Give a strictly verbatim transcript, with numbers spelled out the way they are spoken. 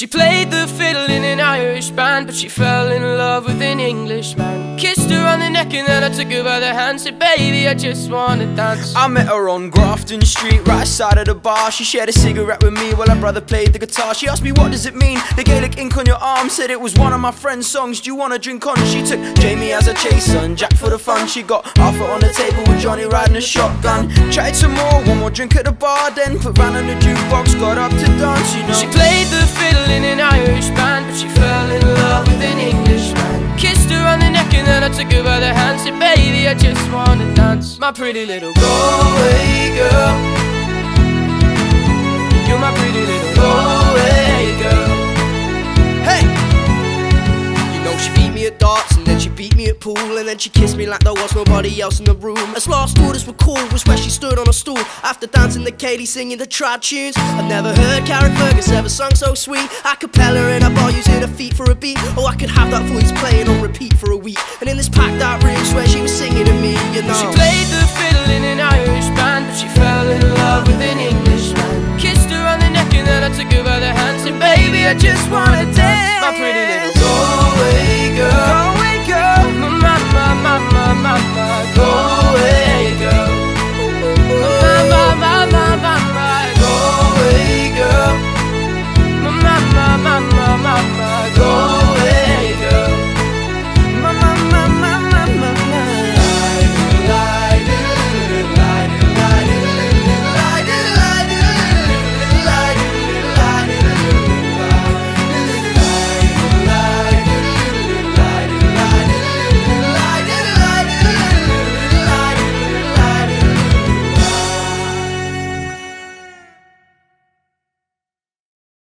She played the fiddle in an Irish band, but she fell in love with an Englishman. Kissed her on the neck and then I took her by the hand. Said, baby, I just wanna dance. I met her on Grafton Street, right side of the bar. She shared a cigarette with me while her brother played the guitar. She asked me, what does it mean, the Gaelic ink on your arm? Said it was one of my friend's songs, do you wanna drink on? She took Jamie as a chaser and Jack for the fun. She got Arthur on the table with Johnny riding a shotgun. Tried some more, one more drink at the bar, then put round on the jukebox, got up to dance, you know. She played the fiddle in an Irish band, but she fell in love with an Englishman. Kissed her on the neck and then I took her by the hand. Said, baby, I just wanna dance. My pretty little Galway girl, you're my pretty little Galway girl. Hey! You know she beat me at darts and then she beat me at pool, and then she kissed me like there was nobody else in the room. As last orders were called was where she stood on a stool, after dancing the Katie singing the trad tunes. I've never heard Karen Fergus ever sung so sweet. A cappella in a bar using her feet for a beat. Oh, I could have that voice playing on repeat for a week. And in this packed out room, swear she was singing to me, you know. She played the fiddle in an Irish band, but she fell in love with an Englishman. Kissed her on the neck and then I took her by the hand. Said, baby, I just wanna dance. My pretty little